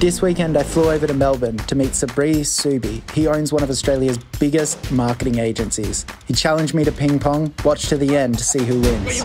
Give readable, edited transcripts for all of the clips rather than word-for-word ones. This weekend, I flew over to Melbourne to meet Sabri Suby. He owns one of Australia's biggest marketing agencies. He challenged me to ping pong. Watch to the end to see who wins.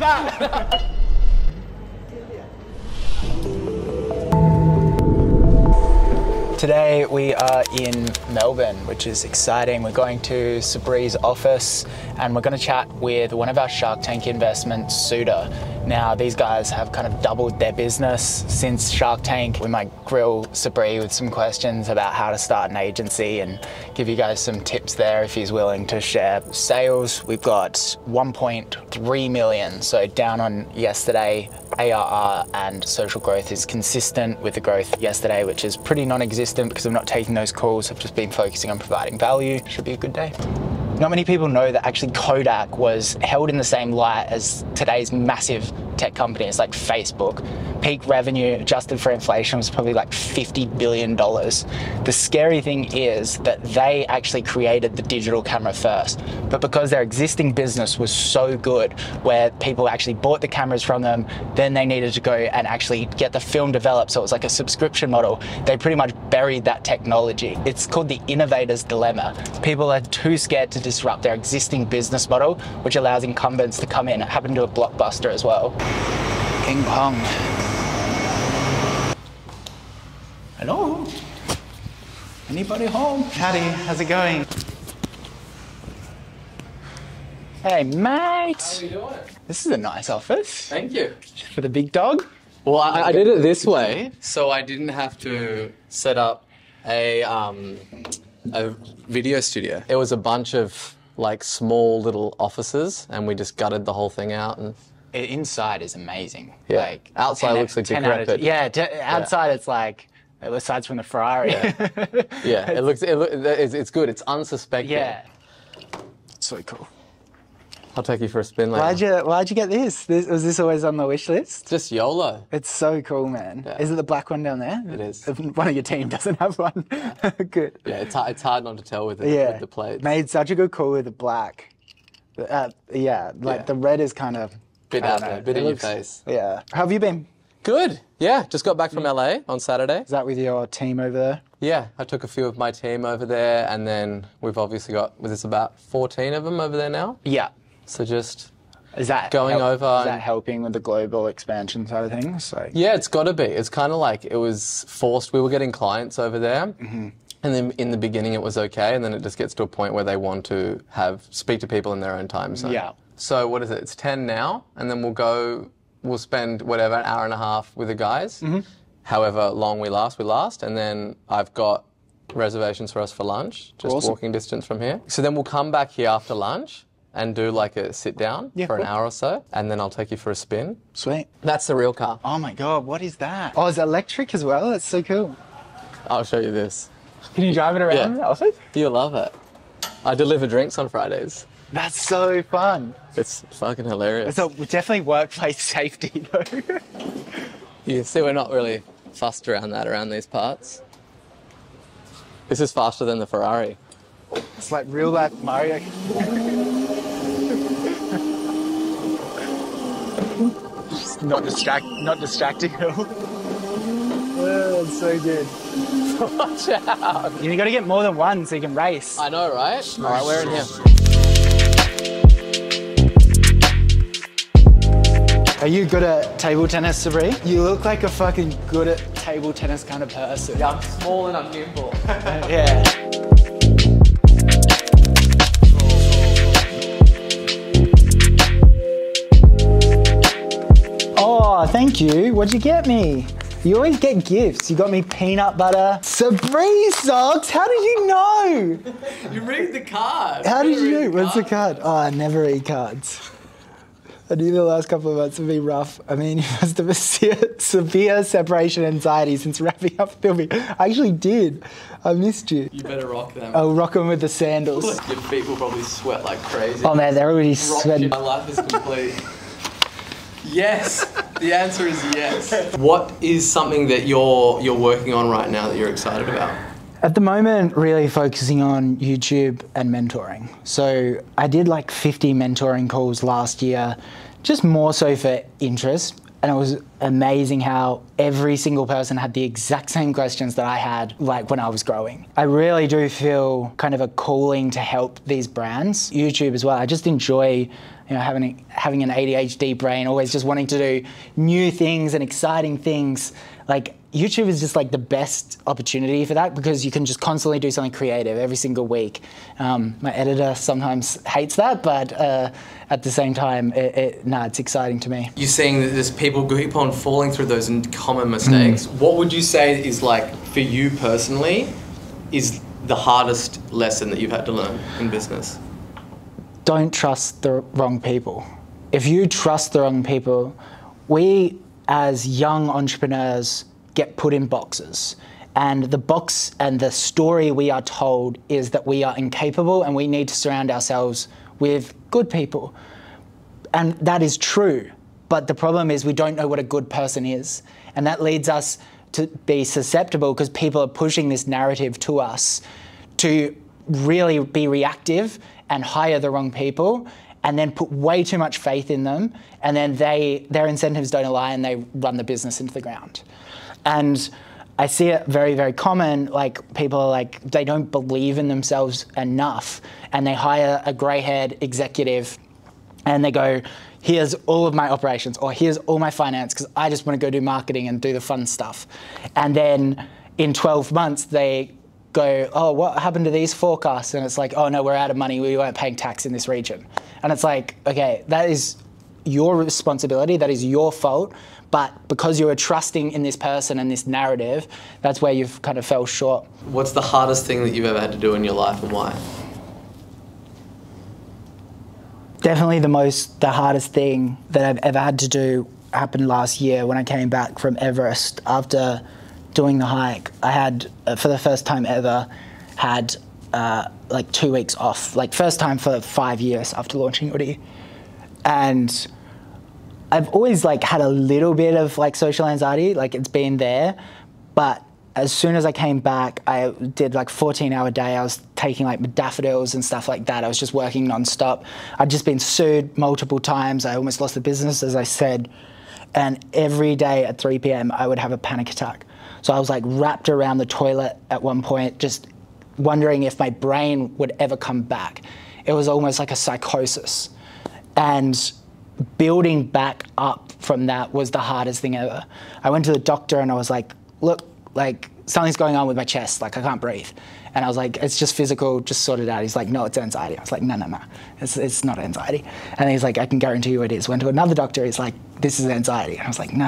Today we are in Melbourne, which is exciting. We're going to Sabri's office and we're going to chat with one of our Shark Tank investments, Suda. Now, these guys have kind of doubled their business since Shark Tank. We might grill Sabri with some questions about how to start an agency and give you guys some tips there if he's willing to share. Sales, we've got 1.3 million, so down on yesterday. ARR and social growth is consistent with the growth yesterday, which is pretty non-existent because I'm not taking those calls. I've just been focusing on providing value. Should be a good day. Not many people know that actually Kodak was held in the same light as today's massive tech companies like Facebook. Peak revenue adjusted for inflation was probably like $50 billion. The scary thing is that they actually created the digital camera first, but because their existing business was so good where people actually bought the cameras from them, then they needed to go and actually get the film developed. So it was like a subscription model. They pretty much buried that technology. It's called the innovator's dilemma. People are too scared to disrupt their existing business model, which allows incumbents to come in. It happened to a Blockbuster as well. Ping pong. Hello? Anybody home? Howdy, how's it going? Hey, mate. How are you doing? This is a nice office. Thank you. For the big dog? Well, I did it this way, so I didn't have to set up a video studio. It was a bunch of like small little offices and we just gutted the whole thing out and... Inside is amazing. Yeah. Like, outside looks like decrepit. Yeah, outside it's like, aside from the Ferrari. Yeah, yeah. It's good. It's unsuspecting. Yeah. It's so cool. I'll take you for a spin later. Why'd you get this? Was this always on the wish list? Just YOLO. It's so cool, man. Yeah. Is it the black one down there? It is. One of your team doesn't have one. Good. Yeah, it's hard not to tell with, with the plates. Made such a good call with the black. The red is kind of... Bit out there, bit in your face. Yeah. How have you been? Good. Yeah, just got back from LA on Saturday. Is that with your team over there? Yeah, I took a few of my team over there, and then we've obviously got, there's about 14 of them over there now. Yeah. So just is that helping with the global expansion side of things? Like... Yeah, it's got to be. It's kind of like it was forced. We were getting clients over there. Mm-hmm. And then in the beginning it was okay, and then it just gets to a point where they want to speak to people in their own time zone. Yeah. So what is it? It's 10 now, and then we'll spend whatever, an hour and a half with the guys. Mm-hmm. However long we last, and then I've got reservations for us for lunch, just walking distance from here. So then we'll come back here after lunch and do like a sit down for an hour or so, and then I'll take you for a spin. Sweet. That's the real car. Oh my God, what is that? Oh, it's electric as well? That's so cool. I'll show you this. Can you drive it around? Yeah. You'll love it. I deliver drinks on Fridays. That's so fun. It's fucking hilarious. It's definitely workplace safety, though. You see, we're not really fussed around that around these parts. This is faster than the Ferrari. It's like real life Mario. not distracting at all. Oh, that's so good. Watch out. You got to get more than one so you can race. I know, right? All right, we're in here. Are you good at table tennis, Sabri? You look like a fucking good at table tennis kind of person. Yeah, I'm small and I'm nimble. Yeah. Oh, thank you. What'd you get me? You always get gifts. You got me peanut butter. Sabri socks, how did you know? You read the card. How did you? What's the card? Oh, I never read cards. I knew the last couple of months would be rough. I mean, you must have a severe separation anxiety since wrapping up filming. I actually did. I missed you. You better rock them. I'll rock them with the sandals. Your feet will probably sweat like crazy. Oh man, they're already sweating. My life is complete. Yes, the answer is yes. What is something that you're working on right now that you're excited about? At the moment, really focusing on YouTube and mentoring. So I did like 50 mentoring calls last year, just more so for interest. And it was amazing how every single person had the exact same questions that I had, like, when I was growing. I really do feel kind of a calling to help these brands. YouTube as well, I just enjoy, you know, having an ADHD brain, always just wanting to do new things and exciting things. Like, YouTube is just like the best opportunity for that, because you can just constantly do something creative every single week. My editor sometimes hates that, but at the same time, it's exciting to me. You're seeing that there's people who keep on falling through those common mistakes. What would you say is, like, for you personally, is the hardest lesson that you've had to learn in business? Don't trust the wrong people. If you trust the wrong people, we as young entrepreneurs get put in boxes. And the box and the story we are told is that we are incapable and we need to surround ourselves with good people. And that is true. But the problem is we don't know what a good person is. And that leads us to be susceptible, because people are pushing this narrative to us to really be reactive and hire the wrong people, and then put way too much faith in them, and then their incentives don't align and they run the business into the ground. And I see it very, very common. Like, people are like, they don't believe in themselves enough, and they hire a grey-haired executive and they go, here's all of my operations, or here's all my finance, because I just want to go do marketing and do the fun stuff. And then in 12 months, they go, oh, what happened to these forecasts? And it's like, oh no, we're out of money, we weren't paying tax in this region. And it's like, okay, that is your responsibility, that is your fault, but because you were trusting in this person and this narrative, that's where you've kind of fell short. What's the hardest thing that you've ever had to do in your life, and why? Definitely the hardest thing that I've ever had to do happened last year when I came back from Everest. After doing the hike, I had, for the first time ever, had like 2 weeks off, like first time for 5 years after launching Oodie. And I've always like had a little bit of like social anxiety, like it's been there, but as soon as I came back, I did like 14-hour day. I was taking like daffodils and stuff like that. I was just working nonstop. I'd just been sued multiple times. I almost lost the business, as I said. And every day at 3 p.m., I would have a panic attack. So I was like wrapped around the toilet at one point, just wondering if my brain would ever come back. It was almost like a psychosis. And building back up from that was the hardest thing ever. I went to the doctor and I was like, look, like something's going on with my chest, like I can't breathe. And I was like, it's just physical, just sort it out. He's like, no, it's anxiety. I was like, no, it's not anxiety. And he's like, I can guarantee you it is. Went to another doctor, he's like, this is anxiety. And I was like, no.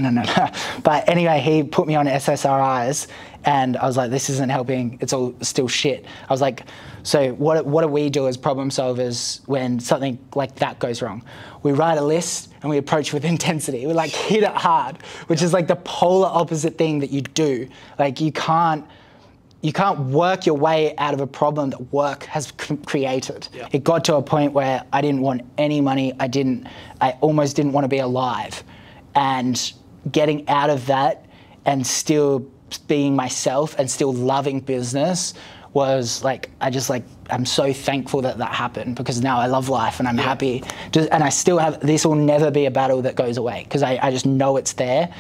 But anyway, he put me on SSRIs and I was like, this isn't helping, it's all still shit. I was like, so what do we do as problem solvers when something like that goes wrong? We write a list and we approach with intensity. We like hit it hard, which is like the polar opposite thing that you do. Like you can't work your way out of a problem that work has created. Yeah. It got to a point where I didn't want any money. I almost didn't want to be alive. And getting out of that and still being myself and still loving business was like, I'm so thankful that that happened, because now I love life and I'm happy. And I still have, this will never be a battle that goes away, because I just know it's there.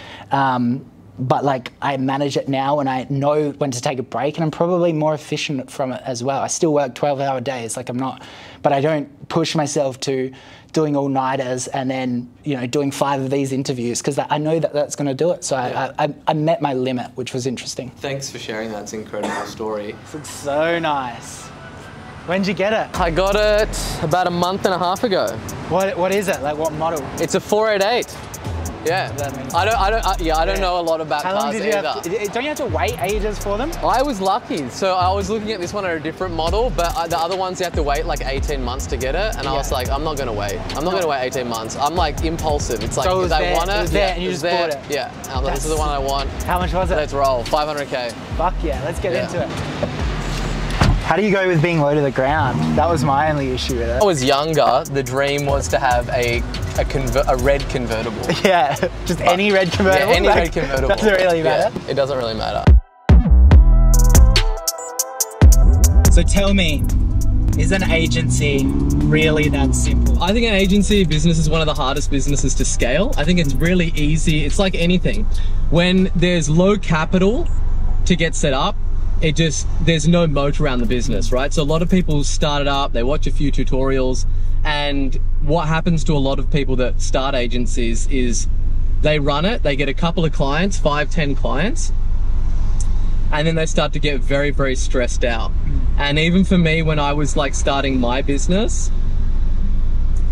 But like I manage it now and I know when to take a break, and I'm probably more efficient from it as well. I still work 12-hour days, like but I don't push myself to doing all-nighters and then, you know, doing 5 of these interviews, because I know that that's going to do it. So I met my limit, which was interesting. Thanks for sharing that. It's an incredible story. It's so nice. When did you get it? I got it about 1.5 months ago. What is it? Like what model? It's a 488. Yeah, I don't know a lot about cars either. How long did you don't you have to wait ages for them? I was lucky. So I was looking at this one at a different model, but the other ones you have to wait like 18 months to get it. And I was like, I'm not going to wait. I'm not going to wait 18 months. I'm like impulsive. It's like, so I want it, and you just bought it. Yeah, I'm like, this is the one I want. How much was it? Let's roll, 500K. Fuck yeah, let's get into it. How do you go with being low to the ground? That was my only issue with it. When I was younger, the dream was to have a red convertible. Yeah, just any red convertible? Yeah, any red convertible. Doesn't really matter. Yeah, it doesn't really matter. So tell me, Is an agency really that simple? I think an agency business is one of the hardest businesses to scale. I think it's really easy. It's like anything. When there's low capital to get set up, there's no moat around the business, right? So a lot of people start it up, they watch a few tutorials, and what happens to a lot of people that start agencies is they run it, they get a couple of clients, 5-10 clients, and then they start to get very, very stressed out. And even for me, when I was like starting my business,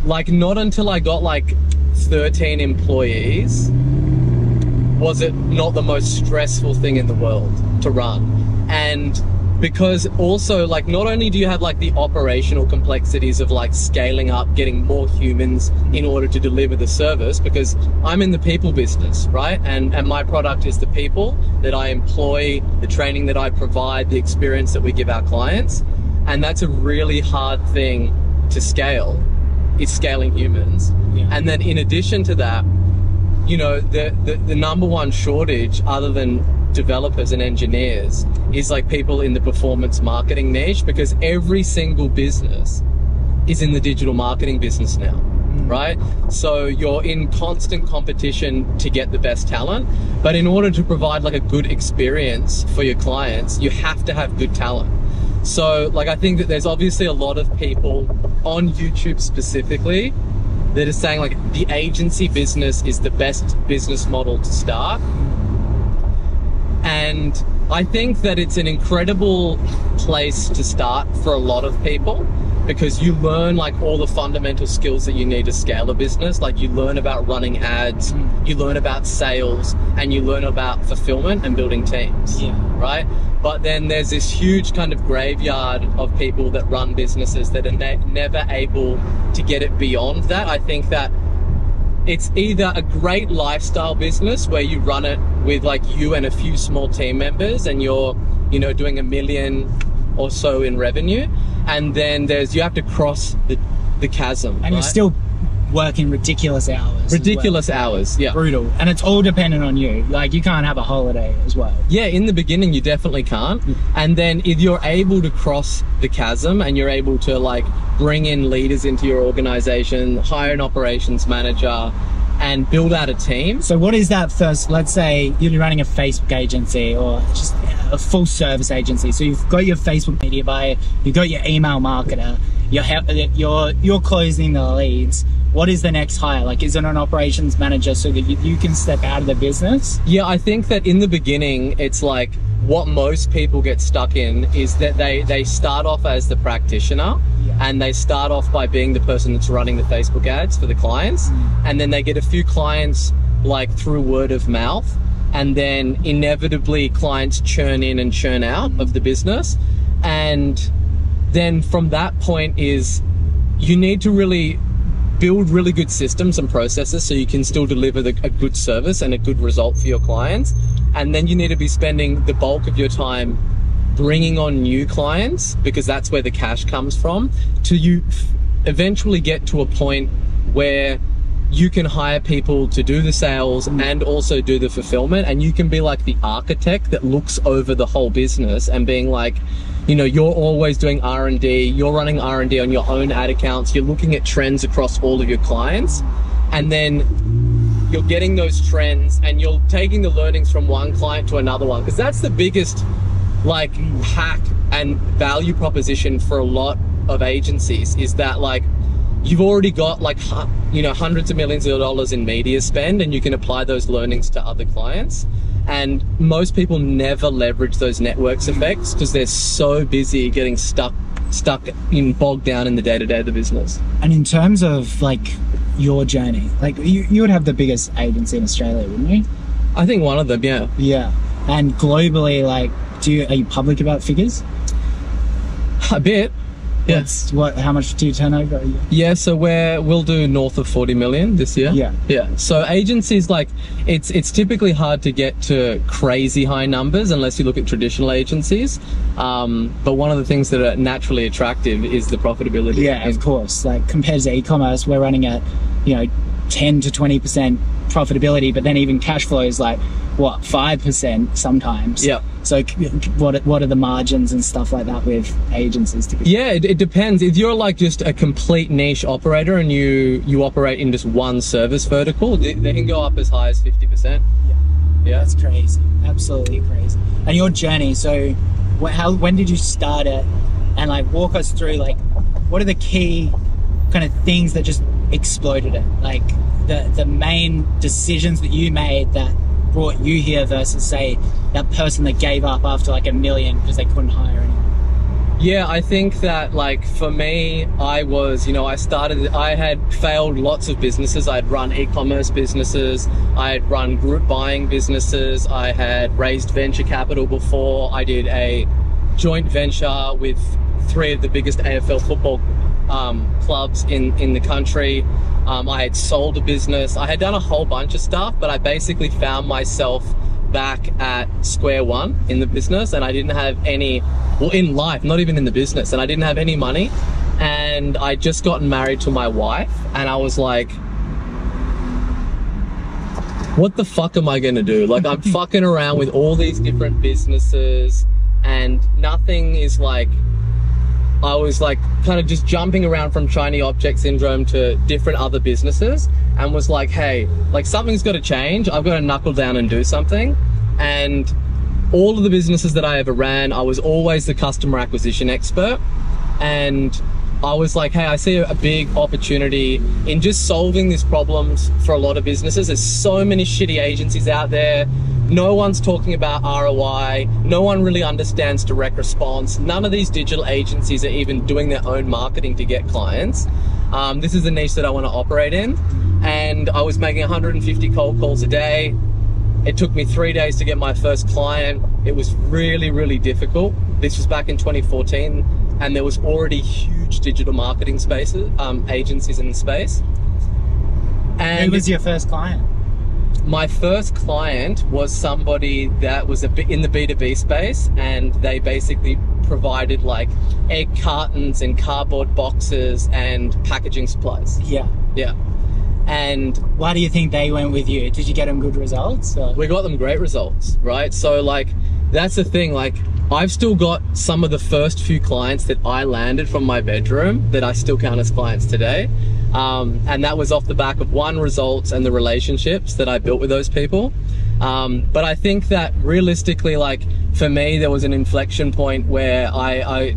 like not until I got like 13 employees was it not the most stressful thing in the world to run. And because also like, not only do you have like the operational complexities of like scaling up, getting more humans in order to deliver the service, because I'm in the people business, right? And my product is the people that I employ, the training that I provide, the experience that we give our clients. And that's a really hard thing to scale, is scaling humans. Yeah. And then in addition to that, you know, the number one shortage other than developers and engineers is like people in the performance marketing niche, because every single business is in the digital marketing business now, right? So you're in constant competition to get the best talent, but in order to provide like a good experience for your clients, you have to have good talent. So like, I think that there's obviously a lot of people on YouTube specifically that are saying like the agency business is the best business model to start. And I think that it's an incredible place to start for a lot of people, because you learn like all the fundamental skills that you need to scale a business. Like you learn about running ads, you learn about sales, and you learn about fulfillment and building teams, right? But then there's this huge kind of graveyard of people that run businesses that are never able to get it beyond that. I think that it's either a great lifestyle business where you run it with like you and a few small team members and you're, you know, doing $1 million or so in revenue. And then you have to cross the chasm. And right? You're still working ridiculous hours. Ridiculous hours, yeah. Brutal. And it's all dependent on you. Like you can't have a holiday as well. Yeah, in the beginning you definitely can't. And then if you're able to cross the chasm and you're able to like bring in leaders into your organization, hire an operations manager, and build out a team. So what is that first? Let's say you're running a Facebook agency or just a full service agency. So you've got your Facebook media buyer, you've got your email marketer, you're closing the leads. What is the next hire? Like, is it an operations manager so that you can step out of the business? Yeah, I think that in the beginning, it's like what most people get stuck in is that they start off as the practitioner. And they start off by being the person that's running the Facebook ads for the clients. And then they get a few clients like through word of mouth. And then inevitably clients churn in and churn out of the business. And then from that point is you need to really build really good systems and processes so you can still deliver a good service and a good result for your clients. And then you need to be spending the bulk of your time bringing on new clients, because that's where the cash comes from, till you eventually get to a point where you can hire people to do the sales and also do the fulfillment, and you can be like the architect that looks over the whole business and being like, you know, you're always doing R&D, you're running R&D on your own ad accounts, you're looking at trends across all of your clients, and then you're getting those trends and you're taking the learnings from one client to another one, because that's the biggest like hack and value proposition for a lot of agencies, is that like you've already got like, you know, hundreds of millions of dollars in media spend, and you can apply those learnings to other clients. And most people never leverage those networks effects because they're so busy getting stuck in, bogged down in the day-to-day of the business. And in terms of like your journey, like you would have the biggest agency in Australia, wouldn't you? I think one of them, yeah. Yeah. And globally, like, are you public about figures? A bit. Yes. Yeah. How much do you turn over? Yeah, so we'll do north of 40 million this year. Yeah. Yeah. So agencies, like, it's typically hard to get to crazy high numbers unless you look at traditional agencies. But one of the things that are naturally attractive is the profitability. Yeah, of course. Like compared to e-commerce, we're running at, you know, 10 to 20% profitability, but then even cash flow is like, what, 5% sometimes? Yeah. So what are the margins and stuff like that with agencies? Yeah, it depends. If you're like just a complete niche operator and you operate in just one service vertical, they can go up as high as 50%. Yeah. Yeah. That's crazy. Absolutely crazy. And your journey, so when did you start it? And like walk us through like, what are the key kind of things that just exploded it? Like the main decisions that you made that brought you here versus say that person that gave up after like $1 million because they couldn't hire anyone? Yeah, I think that like for me, I was, you know, I had failed lots of businesses. I'd run e-commerce businesses, I had run group buying businesses, I had raised venture capital before. I did a joint venture with 3 of the biggest AFL football clubs in the country. I had sold a business. I had done a whole bunch of stuff, but I basically found myself back at square one in the business, and I didn't have any, well, in life, not even in the business, and I didn't have any money. And I'd just gotten married to my wife, and I was like, what the fuck am I gonna do? Like, I'm fucking around with all these different businesses, and nothing is like, I was like kind of just jumping around from shiny object syndrome to different other businesses, and was like, hey, like something's got to change. I've got to knuckle down and do something. And all of the businesses that I ever ran, I was always the customer acquisition expert. And I was like, hey, I see a big opportunity in just solving these problems for a lot of businesses. There's so many shitty agencies out there. No one's talking about ROI. No one really understands direct response. None of these digital agencies are even doing their own marketing to get clients. This is a niche that I want to operate in. And I was making 150 cold calls a day. It took me 3 days to get my first client. It was really, really difficult. This was back in 2014, and there was already huge digital marketing spaces, agencies in the space. And who was your first client? My first client was somebody that was in the B2B space, and they basically provided like egg cartons and cardboard boxes and packaging supplies. Yeah. Yeah. And why do you think they went with you? Did you get them good results? Or? We got them great results, right? So like, that's the thing, like I've still got some of the first few clients that I landed from my bedroom that I still count as clients today. And that was off the back of one, results, and the relationships that I built with those people. But I think that realistically, like for me, there was an inflection point where I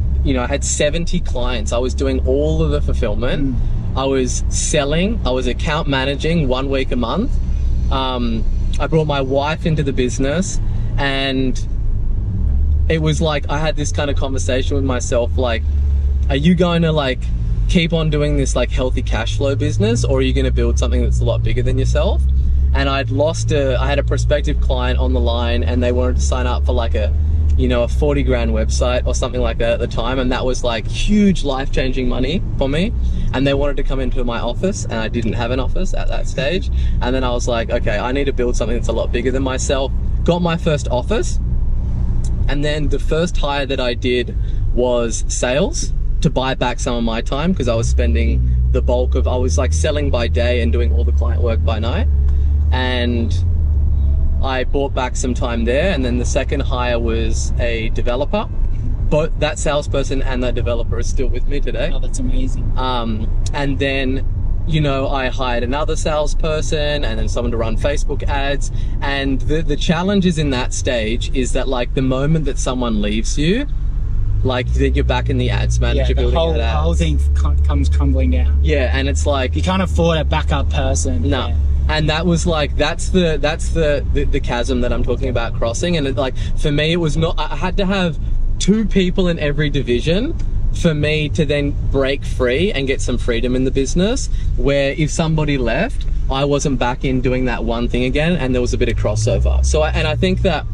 had 70 clients. I was doing all of the fulfillment. I was selling, I was account managing 1 week a month. I brought my wife into the business, and it was like, I had this kind of conversation with myself, like, are you going to like, keep on doing this like healthy cash flow business, or are you going to build something that's a lot bigger than yourself? And I had a prospective client on the line, and they wanted to sign up for like a 40 grand website or something like that at the time. And that was like huge life-changing money for me. And they wanted to come into my office, and I didn't have an office at that stage. And then I was like, okay, I need to build something that's a lot bigger than myself. Got my first office. And then the first hire that I did was sales, to buy back some of my time, because I was spending the bulk of, I was like selling by day and doing all the client work by night. And I bought back some time there. And then the second hire was a developer. Both that salesperson and that developer is still with me today. Oh, that's amazing. And then, you know, I hired another salesperson, and then someone to run Facebook ads. And the challenges in that stage is that like the moment that someone leaves you, like then you're back in the ads manager building. The whole thing comes crumbling down. Yeah, and it's like you can't afford a backup person. No, yeah. And that was like that's the chasm that I'm talking about crossing. And it, like for me, it was not. I had to have 2 people in every division for me to then break free and get some freedom in the business. Where if somebody left, I wasn't back in doing that one thing again, and there was a bit of crossover. So, and I think that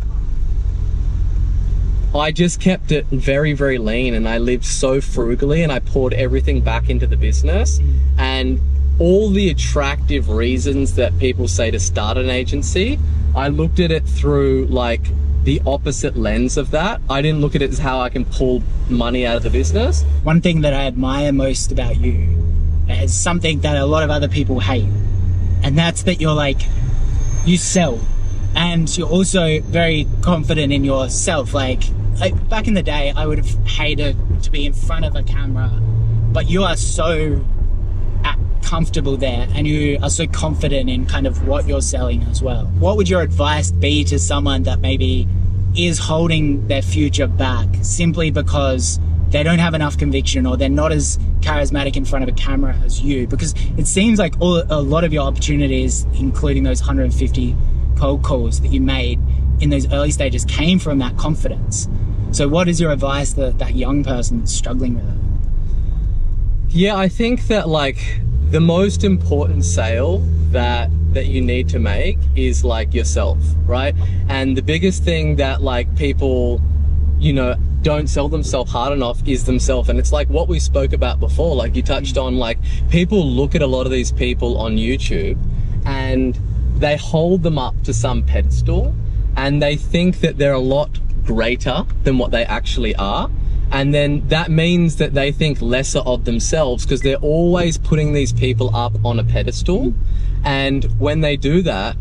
I just kept it very, very lean, and I lived so frugally, and I poured everything back into the business. And all the attractive reasons that people say to start an agency, I looked at it through like the opposite lens of that. I didn't look at it as how I can pull money out of the business. One thing that I admire most about you is something that a lot of other people hate, and that's that you're like you sell, and you're also very confident in yourself. Like back in the day, I would have hated to be in front of a camera, but you are so comfortable there, and you are so confident in kind of what you're selling as well. What would your advice be to someone that maybe is holding their future back simply because they don't have enough conviction, or they're not as charismatic in front of a camera as you? Because it seems like a lot of your opportunities, including those 150 cold calls that you made in those early stages, came from that confidence. So what is your advice to that young person that's struggling with it? Yeah, I think that like the most important sale that you need to make is like yourself, right? And the biggest thing that like people, you know, don't sell themselves hard enough is themselves. And it's like what we spoke about before, like you touched on, like people look at a lot of these people on YouTube and they hold them up to some pedestal, and they think that they're a lot greater than what they actually are. And then that means that they think lesser of themselves because they're always putting these people up on a pedestal. And when they do that,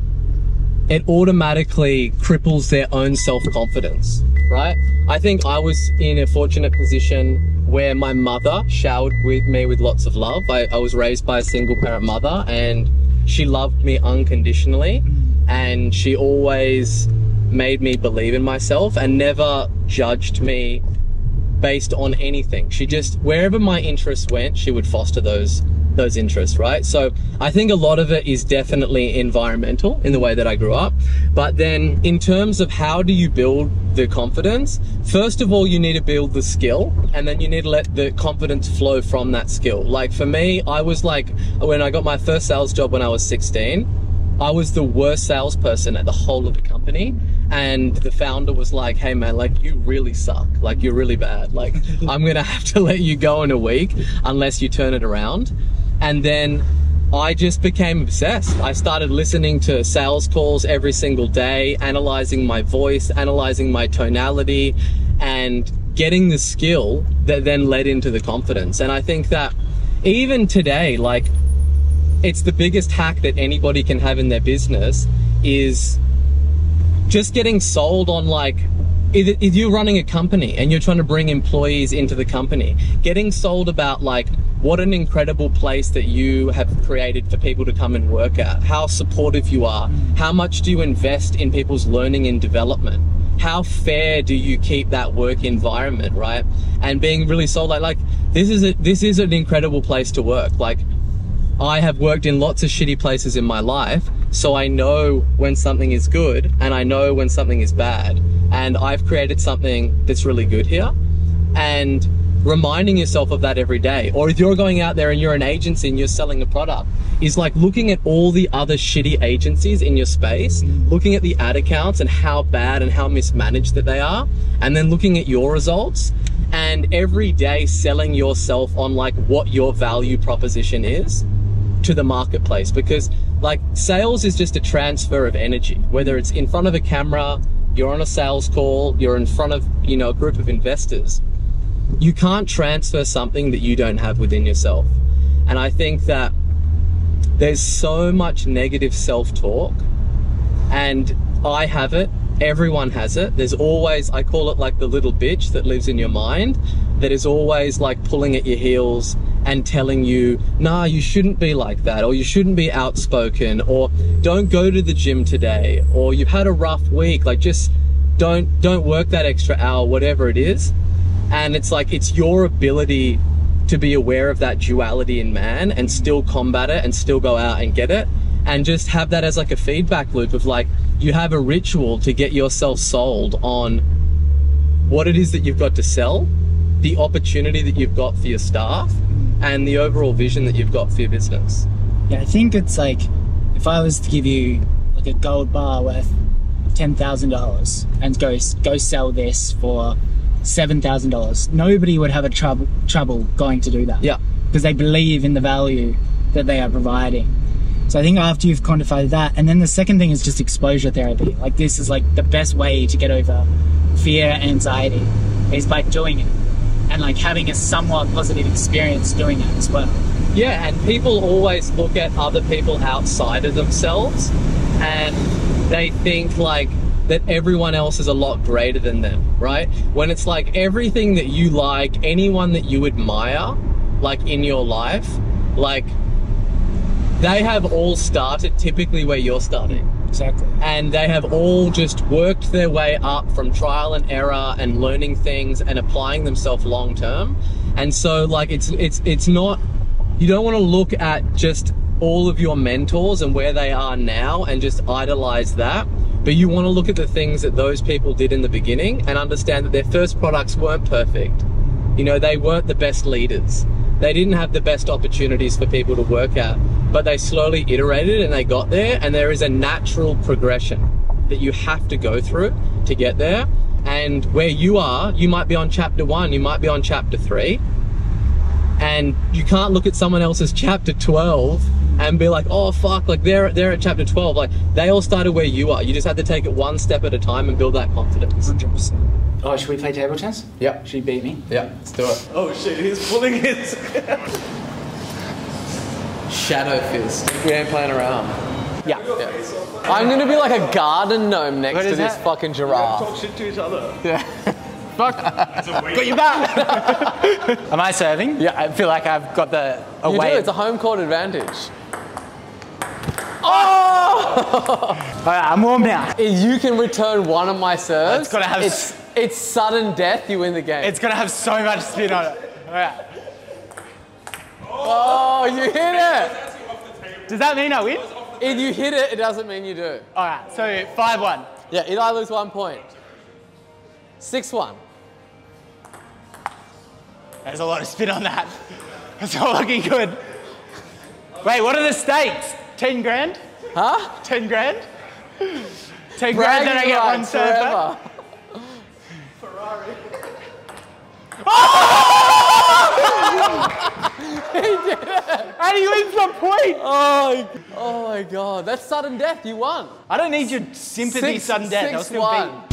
it automatically cripples their own self-confidence, right? I think I was in a fortunate position where my mother showered me with lots of love. I was raised by a single parent mother, and she loved me unconditionally, and she always made me believe in myself and never judged me based on anything. She just, wherever my interests went, she would foster those interests, right? So I think a lot of it is definitely environmental in the way that I grew up. But then in terms of how do you build the confidence, first of all, you need to build the skill, and then you need to let the confidence flow from that skill. Like for me, I was like, when I got my first sales job when I was 16, I was the worst salesperson at the whole of the company, and the founder was like, hey man, like you really suck, like you're really bad, like I'm gonna have to let you go in a week unless you turn it around. And then I just became obsessed. I started listening to sales calls every single day, analyzing my voice, analyzing my tonality, and getting the skill that then led into the confidence. And I think that even today, like it's the biggest hack that anybody can have in their business is just getting sold on, like, if you're running a company and you're trying to bring employees into the company, getting sold about like what an incredible place that you have created for people to come and work at, how supportive you are, how much do you invest in people's learning and development, how fair do you keep that work environment, right? And being really sold like this is an incredible place to work. Like I have worked in lots of shitty places in my life, so I know when something is good and I know when something is bad, and I've created something that's really good here. And reminding yourself of that every day, or if you're going out there and you're an agency and you're selling a product, is like looking at all the other shitty agencies in your space, looking at the ad accounts and how bad and how mismanaged that they are, and then looking at your results, and every day selling yourself on like what your value proposition is to the marketplace. Because like sales is just a transfer of energy, whether it's in front of a camera, you're on a sales call, you're in front of, you know, a group of investors. You can't transfer something that you don't have within yourself. And I think that there's so much negative self-talk, and I have it, everyone has it. There's always, I call it like the little bitch that lives in your mind, that is always like pulling at your heels and telling you, nah, you shouldn't be like that, or you shouldn't be outspoken, or don't go to the gym today, or you've had a rough week, like just don't work that extra hour, whatever it is. And it's like, it's your ability to be aware of that duality in man and still combat it and still go out and get it, and just have that as like a feedback loop of like, you have a ritual to get yourself sold on what it is that you've got to sell, the opportunity that you've got for your staff, and the overall vision that you've got for your business. Yeah, I think it's like, if I was to give you like a gold bar worth $10,000 and go sell this for $7,000, nobody would have a trouble going to do that. Yeah, because they believe in the value that they are providing. So I think after you've quantified that, and then the second thing is just exposure therapy. Like this is like the best way to get over fear and anxiety, is by doing it, and like having a somewhat positive experience doing it as well. Yeah, and people always look at other people outside of themselves, and they think like that everyone else is a lot greater than them, right? When it's like everything that you like, anyone that you admire, like in your life, like they have all started typically where you're starting. Exactly. And they have all just worked their way up from trial and error and learning things and applying themselves long term. And so like it's not, you don't want to look at just all of your mentors and where they are now and just idolize that. But you want to look at the things that those people did in the beginning and understand that their first products weren't perfect. You know, they weren't the best leaders. They didn't have the best opportunities for people to work at, but they slowly iterated and they got there, and there is a natural progression that you have to go through to get there. And where you are, you might be on chapter 1, you might be on chapter 3, and you can't look at someone else's chapter 12 and be like, oh fuck, like they're at chapter 12, like they all started where you are. You just had to take it one step at a time and build that confidence. 100%. Oh, should we play table tennis? Yeah. Should you beat me? Yeah, let's do it. Oh shit, he's pulling his shadow fist. We ain't playing around. Yeah. Yeah. I'm gonna be like a garden gnome next to this fucking giraffe. We're gonna talk shit to each other. Yeah. Fuck. Got your back. Am I serving? Yeah. I feel like I've got the away. You do. It's a home court advantage. Oh! All right, I'm warm now. If you can return one of my serves, it's gonna have it's sudden death. You win the game. It's gonna have so much spin on it. All right. Oh, you hit it! Does that mean I win? If you hit it, it doesn't mean you do. All right, so 5-1. Yeah, if I lose 1 point. 6-1. There's a lot of spin on that. It's not looking good. Wait, what are the stakes? 10 grand? Huh? 10 grand? 10 grand, then I get one serve. Ferrari. Oh! He did it! And he wins the point! Oh my god, that's sudden death, you won. I don't need your sympathy, sudden death. 6-1.